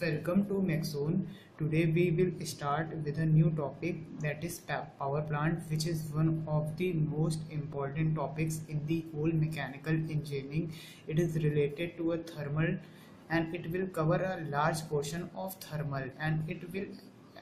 Welcome to Mech Zone. Today we will start with a new topic, that is power plant, which is one of the most important topics in the whole mechanical engineering. It is related to a thermal and it will cover a large portion of thermal, and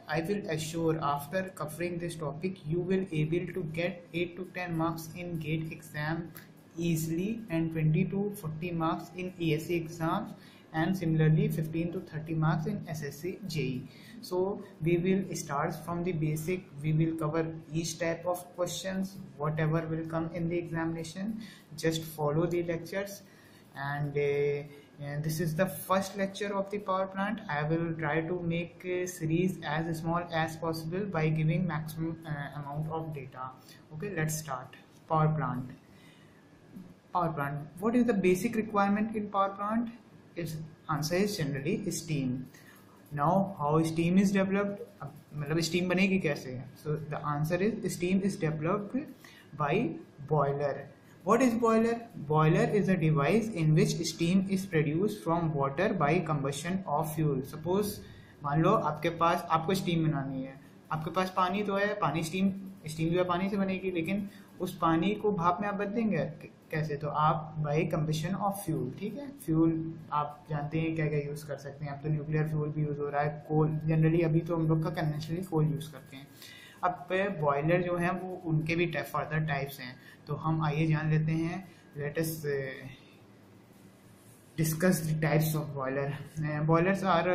I will assure after covering this topic you will able to get 8 to 10 marks in GATE exam easily and 20 to 40 marks in ESE exams, and similarly 15 to 30 marks in SSC JE. So we will start from the basic. We will cover each type of questions, whatever will come in the examination. Just follow the lectures, and this is the first lecture of the power plant. I will try to make a series as small as possible by giving maximum amount of data. Okay, let's start. Power plant. What is the basic requirement in power plant? Its answer is generally steam. Now how steam is developed, steam बनेगी कैसे? So the answer is steam is developed by boiler. What is boiler? Boiler is a device in which steam is produced from water by combustion of fuel. Suppose मान लो आपके पास आपको steam बनानी है, आपके पास पानी तो है, पानी steam जो है पानी से बनेगी, लेकिन उस पानी को भाप में आप बदलेंगे कैसे? तो आप बाई कंबशन ऑफ फ्यूल, ठीक है। फ्यूल आप जानते हैं क्या क्या यूज़ कर सकते हैं, अब तो न्यूक्लियर फ्यूल भी यूज़ हो रहा है, कोल जनरली, अभी तो हम लोग का कन्वेंशनली कोल यूज़ करते हैं। अब बॉयलर जो हैं वो उनके भी फर्दर टाइप्स हैं, तो हम आइए जान लेते हैं। Let us discuss the types of boiler. Boilers are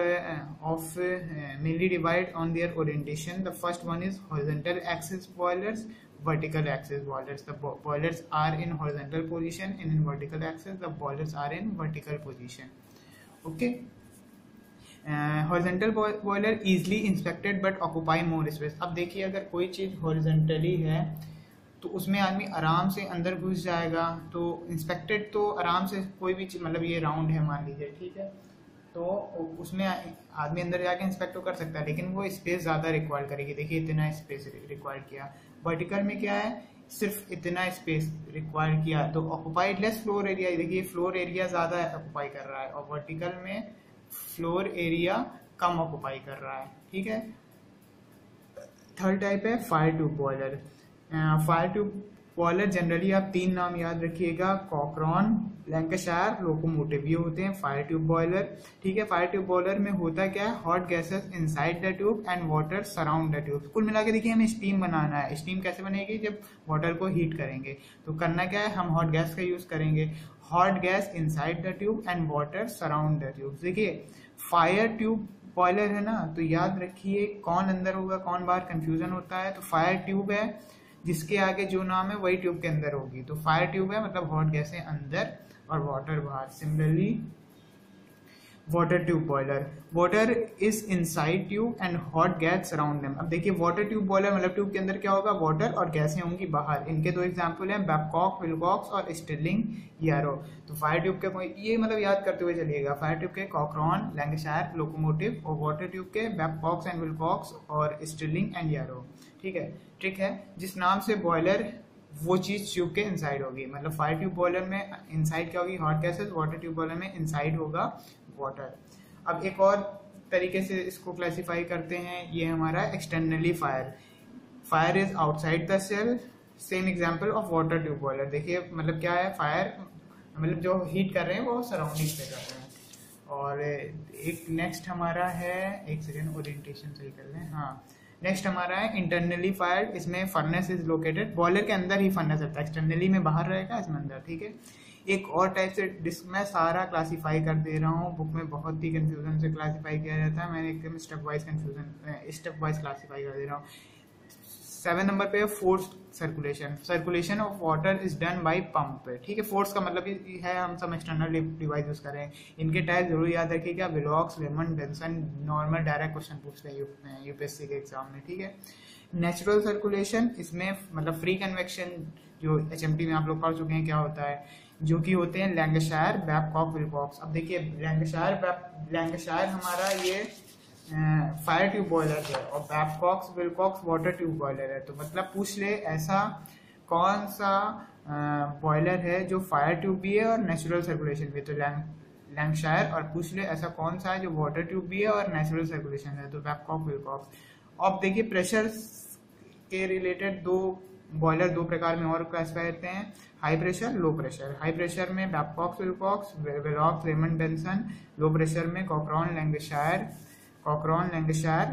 of mainly divide on their orientation. The first one is horizontal axis boilers, vertical axis boilers. The boilers are in horizontal position, and in vertical axis the boilers are in vertical position. Okay, horizontal boiler easily inspected but occupy more space. अब देखिए, अगर कोई चीज़ horizontally है तो उसमें आदमी आराम से अंदर घुस जाएगा, तो inspected तो आराम से कोई भी चीज़, मतलब ये round है मान लीजिए, ठीक है, तो उसमें आदमी अंदर जाके इंस्पेक्ट तो कर सकता है, लेकिन वो स्पेस ज़्यादा रिक्वायर करेगी। देखिए इतना स्पेस रिक्वायर किया। वर्टिकल में क्या है, सिर्फ इतना स्पेस रिक्वायर किया, तो ऑक्यूपाइड लेस फ्लोर एरिया। देखिए फ्लोर एरिया ज़्यादा ऑक्यूपाई कर रहा है, और वर्टिकल में फ्लोर एरिया कम ऑक्यूपाई कर रहा है, ठीक है। थर्ड टाइप है fire tube boiler. Fire tube boiler generally आप तीन नाम याद रखिएगा, कॉकरॉन, लैंकाशायर, लोकोमोटिव, ये होते हैं फायर ट्यूब बॉयलर, ठीक है। फायर ट्यूब बॉयलर में होता क्या है, hot gases inside the tube and water surround the tube. कुल मिला के देखिए हमें स्टीम बनाना है। स्टीम कैसे बनेगी? जब वाटर को हीट करेंगे, तो करना क्या है, हम हॉट गैस का यूज़ करेंगे। Hot gas inside the tube and water surround the tube. देखिए फायर ट्यूब बॉयलर है ना, तो याद रखिए कौन अंदर होगा कौन बाहर, कन्फ्यूज़न होता है। तो फायर ट्यूब है, जिसके आगे जो नाम है वही ट्यूब के अंदर होगी, तो फायर ट्यूब है, मतलब हॉट गैसें अंदर और वाटर बाहर। Similarly water tube boiler, water is inside tube and hot gas surround them. अब देखिए वाटर ट्यूब बॉयलर मतलब ट्यूब के अंदर क्या होगा, वाटर, और गैसें होंगी बाहर। इनके दो एग्जाम्पल हैं, बैबकॉक विलकॉक्स और स्टिर्लिंग यारो। तो फायर ट्यूब के ये मतलब याद करते हुए चलिएगा, फायर ट्यूब के कॉकरॉन, लैंकाशायर, लोकोमोटिव, और वाटर ट्यूब के बैबकॉक एंड विलकॉक्स और स्टिर्लिंग एंड यारो, ठीक है। ट्रिक है, जिस नाम से बॉयलर वो चीज़ ट्यूब के इनसाइड होगी, मतलब फायर ट्यूब बॉयलर में इनसाइड क्या होगी, hot gases, water tube boiler में इनसाइड होगा वाटर। अब एक और तरीके से इसको क्लासिफाई करते हैं, ये हमारा externally fire. Fire is outside the shell, same example of water tube boiler. देखिए मतलब क्या है, फायर मतलब जो हीट कर रहे हैं वो सराउंडिंग पे कर रहे हैं। और एक नेक्स्ट हमारा है, एक सेकेंड ओरिएंटेशन सही कर लें, हाँ। नेक्स्ट हमारा है इंटरनली फायर, इसमें फर्नेस इज लोकेटेड, बॉयलर के अंदर ही फर्नेस रहता है, एक्सटर्नली में बाहर रहेगा, इसमें अंदर, ठीक है। एक और टाइप से मैं सारा क्लासिफाई कर दे रहा हूँ, बुक में बहुत ही कन्फ्यूजन से क्लासिफाई किया जाता है, मैंने एकदम स्टेप वाइज क्लासिफाई कर दे रहा हूँ। 7 नंबर पे force circulation. Circulation of water is done by pump, ठीक है। फोर्स का मतलब ये है हम सब एक्सटर्नल डिवाइस यूज़ कर रहे हैं। इनके टाइप जरूर याद रखिएगा, Velox, Lamont, Benson, normal direct question पूछते हैं यूपीएससी के एग्जाम में, ठीक है। नेचुरल सर्कुलेशन, इसमें मतलब फ्री कन्वेक्शन, जो HMT में आप लोग पढ़ चुके हैं क्या होता है, जो कि होते हैं लैंकाशायर, बैबकॉक, विलकॉक्स। अब देखिए लैंकाशायर हमारा ये फायर ट्यूब बॉयलर है, और Babcock Wilcox water tube boiler है। तो मतलब पूछ ले ऐसा कौन सा बॉयलर है जो फायर ट्यूब भी है और नेचुरल सर्कुलेशन भी। तो लैंकशायर, और पूछ ले ऐसा कौन सा है जो वाटर ट्यूब भी है और नेचुरल सर्कुलेशन है, तो बैबकॉक विलकॉक्स। अब देखिए प्रेशर के रिलेटेड दो बॉयलर दो प्रकार में और क्लासिफाई करते हैं, high pressure low pressure. High pressure में Babcock Wilcox, Velox, Lamont Benson. Low pressure में Cochran Lancashire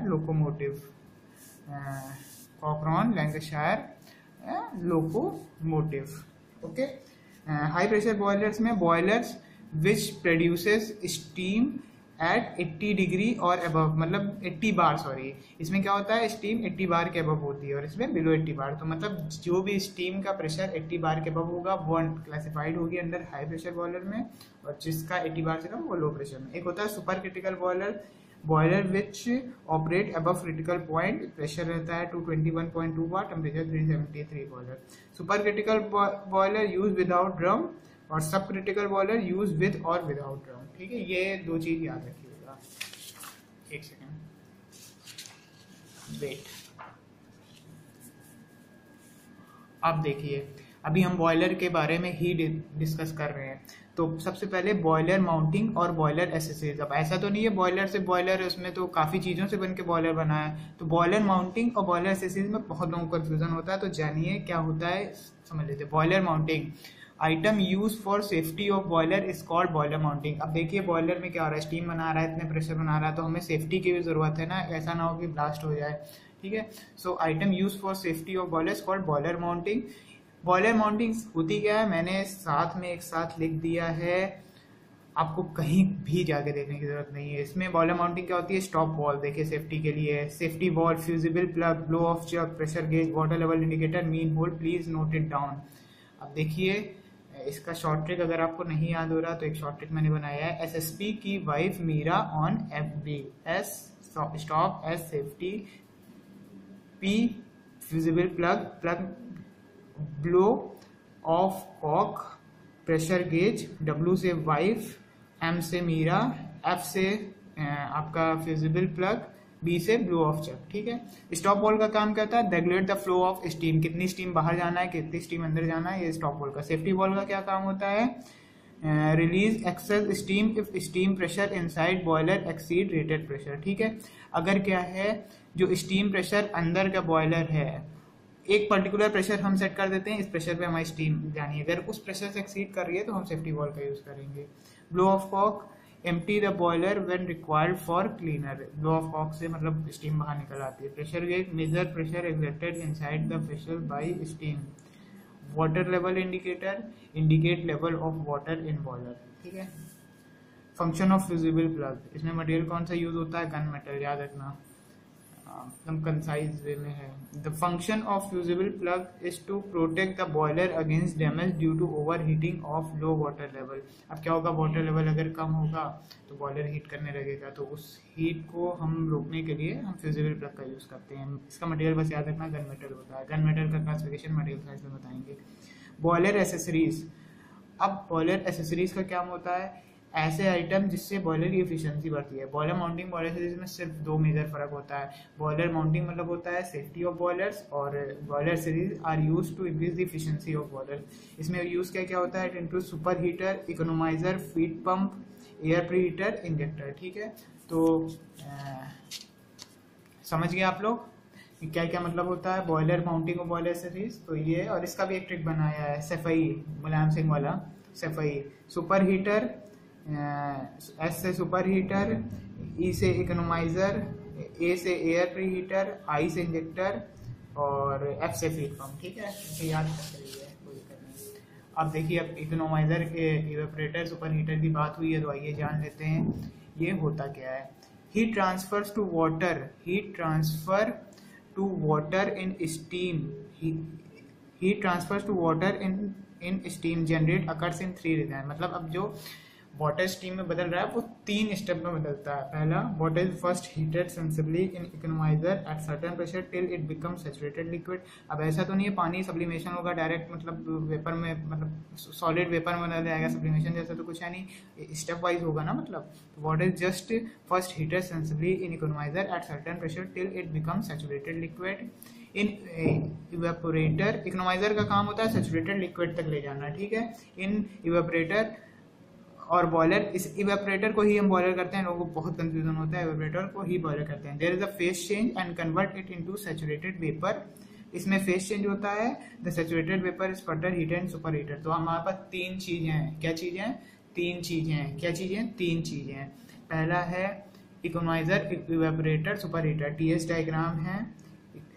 locomotive, Cochran Lancashire locomotive. Okay, high pressure boilers में boilers which produces steam at 80 degree और अबव, मतलब 80 बार sorry. इसमें क्या होता है, steam 80 बार के अबव होती है और इसमें बिलो 80 बार। तो मतलब जो भी स्टीम का प्रेशर 80 बार के अबव होगा वो क्लासिफाइड होगी अंडर हाई प्रेशर बॉयलर में, और जिसका 80 बार से कम वो लो प्रेशर में। एक होता है super critical boiler, boiler which operate above critical point, pressure रहता है 221.2 bar, temperature 373 boiler. Super critical boiler use without drum और sub critical boiler use with और विदाउट ड्रम। ठीक है, ये दो चीज याद रखिएगा। एक सेकेंड वेट, अब देखिए अभी हम बॉयलर के बारे में ही डिस्कस कर रहे हैं। तो सबसे पहले बॉयलर माउंटिंग और बॉयलर एसेसरीज। अब ऐसा तो नहीं है बॉयलर से बॉयलर है, उसमें तो काफ़ी चीज़ों से बन के बॉयलर बना है। तो बॉयलर माउंटिंग और बॉयलर एसेसरीज में बहुत लोगों को कन्फ्यूजन होता है, तो जानिए क्या होता है, समझ लेते हैं। Boiler mounting, item use for safety of boiler is called boiler mounting. अब देखिए बॉयलर में क्या हो रहा है, स्टीम बना रहा है, इतने प्रेशर बना रहा है, तो हमें सेफ्टी की भी ज़रूरत है ना, ऐसा ना हो कि ब्लास्ट हो जाए। ठीक है, so item use for safety of boiler is called boiler mounting. Boiler mounting होती क्या है, मैंने साथ में एक साथ लिख दिया है, आपको कहीं भी जाके देखने की जरूरत नहीं है। इसमें बॉयलर माउंटिंग क्या होती है, स्टॉप वॉल देखिए सेफ्टी के लिए, safety valve, fusible plug, blow off jug, pressure gauge, water level indicator, manhole, please note it down. अब देखिए इसका शॉर्ट ट्रिक अगर आपको नहीं याद हो रहा तो एक शॉर्ट ट्रिक मैंने बनाया है, एसएसपी की wife Meera on FB, S stop, S safety, P fusible plug, blow off cock, pressure gauge, W से वाइफ, एम से मीरा, एफ से आपका फ्यूजिबल प्लग, बी से ब्लो ऑफ चक। ठीक है, स्टॉप वॉल का काम करता है regulate the flow of steam, कितनी स्टीम बाहर जाना है, कितनी स्टीम अंदर जाना है, ये स्टॉप वॉल का। सेफ्टी वॉल का क्या काम होता है, release excess steam if steam pressure inside boiler exceed rated pressure. ठीक है, अगर क्या है जो स्टीम प्रेशर अंदर का बॉयलर है, एक पर्टिकुलर प्रेशर हम सेट कर देते हैं, इस प्रेशर पे हमारी स्टीम जानी है, अगर उस प्रेशर से एक्सीड कर रही है तो हम सेफ्टी वॉल का यूज करेंगे। Blow off cock, empty the boiler when required for cleaner, blow off cock से मतलब स्टीम बाहर निकल आती है। Pressure gauge, measure pressure exerted inside the pressure by steam. Water level indicator, indicate level of water in boiler. ठीक है, function of fusible plug, इसमें material कौन सा यूज होता है, गन मेटल, याद रखना एकदम कंसाइज वे में है। The function of fusible plug is to protect the boiler against damage due to over heating of low water level. अब क्या होगा, वाटर लेवल अगर कम होगा तो बॉयलर हीट करने लगेगा, तो उस हीट को हम रोकने के लिए हम फ्यूजिबल प्लग का यूज़ करते हैं। इसका मटेरियल बस याद रखना गन मेटल होता है, गन मेटल का क्लासिफिकेशन मटेरियल साइंस में बताएंगे। बॉयलर एसेसरीज, अब बॉयलर एसेसरीज का क्या होता है, ऐसे आइटम जिससे बॉयलर की एफिशिएंसी बढ़ती है। बॉयलर माउंटिंग बॉयलर एसेसरीज में सिर्फ दो मेजर फर्क होता है। बॉयलर माउंटिंग मतलब होता है सेफ्टी ऑफ बॉयलर्स, और boiler accessories are use to increase the efficiency of boiler. इसमें यूज क्या क्या होता है, it include super heater, economiser, feed pump, air pre heater, injector. ठीक है, तो समझ गए आप लोग क्या क्या मतलब होता है बॉयलर माउंटिंग और बॉयलर एसेसरीज। तो ये, और इसका भी एक ट्रिक बनाया है सफाई, मुलायम सिंह वाला सफाई, सुपर हीटर, एस से सुपर हीटर, ई से इकोनोमाइजर, ए से एयर प्री हीटर, आई से इंजेक्टर, और एफ से फीड पंप। ठीक है, इसे याद करिए, कोई दिक्कत नहीं। अब देखिए, अब इकोनोमाइजर, इवेपरेटर, सुपर हीटर की बात हुई है, तो आइए जान लेते हैं ये होता क्या है। Heat transfers to water, heat transfer to water in steam, heat transfers to water in steam generate occurs in three region. मतलब अब जो वाटर स्टीम में बदल रहा है वो तीन स्टेप में बदलता है। पहला, water is first heated sensibly in economiser at certain pressure till it become saturated liquid. अब ऐसा तो नहीं है पानी सब्लिमेशन होगा डायरेक्ट, मतलब वेपर में, मतलब सॉलिड वेपर में बदल जाएगा, सब्लिमेशन जैसा तो कुछ है नहीं, स्टेप वाइज होगा ना। मतलब water is just first heated sensibly in economiser at certain pressure till it become saturated liquid. In evaporator, economiser का काम होता है सेचुरेटेड लिक्विड तक ले जाना। ठीक है, इन इवेपोरेटर और बॉयलर, इस इवेपरेटर को ही हम बॉयलर करते हैं, लोगों को बहुत कंफ्यूजन होता है, इवेपरेटर को ही बॉयलर करते हैं। There is a phase change and convert it into saturated vapour, इसमें फेस चेंज होता है। The saturated vapour is further heated and super heated. तो हमारे पास तीन चीजें हैं, क्या चीजें हैं? तीन चीजें हैं, क्या चीजें हैं? तीन चीजें हैं। पहला है economiser, evaporator, super heater. TS diagram है,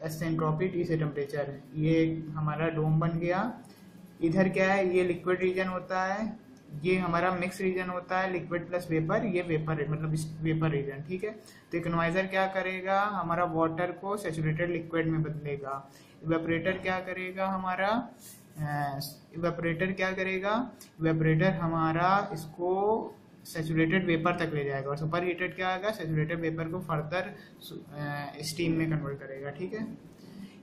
एसेंट्रोपी, टी से टेम्परेचर। ये हमारा डोम बन गया। इधर क्या है? ये लिक्विड रीजन होता है, ये हमारा मिक्स रीजन होता है, लिक्विड प्लस वेपर, ये वेपर मतलब वेपर रीजन, ठीक है। तो इकोनोमाइजर क्या करेगा? हमारा वाटर को सैचुरेटेड लिक्विड में बदलेगा। इवेपरेटर क्या करेगा? हमारा इवेपरेटर क्या करेगा? इवेपरेटर हमारा इसको सैचुरेटेड वेपर तक ले जाएगा, और सुपर हीटेड क्या आएगा? सैचुरेटेड वेपर को फर्दर स्टीम में कन्वर्ट करेगा, ठीक है।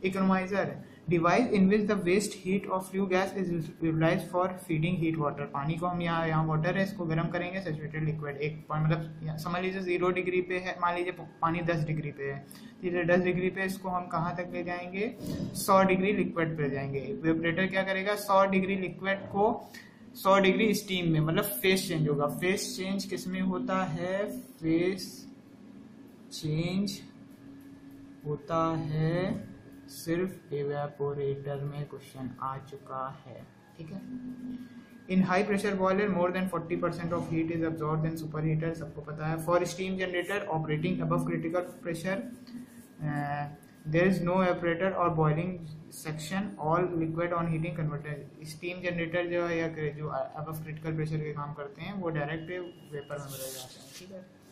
Economiser, device in which the waste heat of flue gas is utilise for feeding heat water. पानी को हम यहाँ वाटर है, इसको गर्म करेंगे, सैचुरेटेड लिक्विड। एक पॉइंट मतलब समझ लीजिए 0 डिग्री पे है, मान लीजिए पानी 10 डिग्री पे है, जैसे 10 डिग्री पे इसको हम कहाँ तक ले जाएंगे? 100 डिग्री लिक्विड पे ले जाएंगे। इवेपरेटर क्या करेगा? 100 डिग्री लिक्विड को 100 डिग्री स्टीम में, मतलब फेस चेंज होगा। फेस चेंज किस में होता है? फेस चेंज होता है सिर्फ इवेपोरेटर में। क्वेश्चन आ चुका है, ठीक है। In high pressure boiler more than 40% of heat is absorbed in super heater, सबको पता है। For steam generator operating above critical pressure there is no evaporator और boiling section, all liquid on heating converter. Steam generator जो है या जो above critical pressure के काम करते हैं, वो डायरेक्ट वेपर में बदल जाते हैं, ठीक है।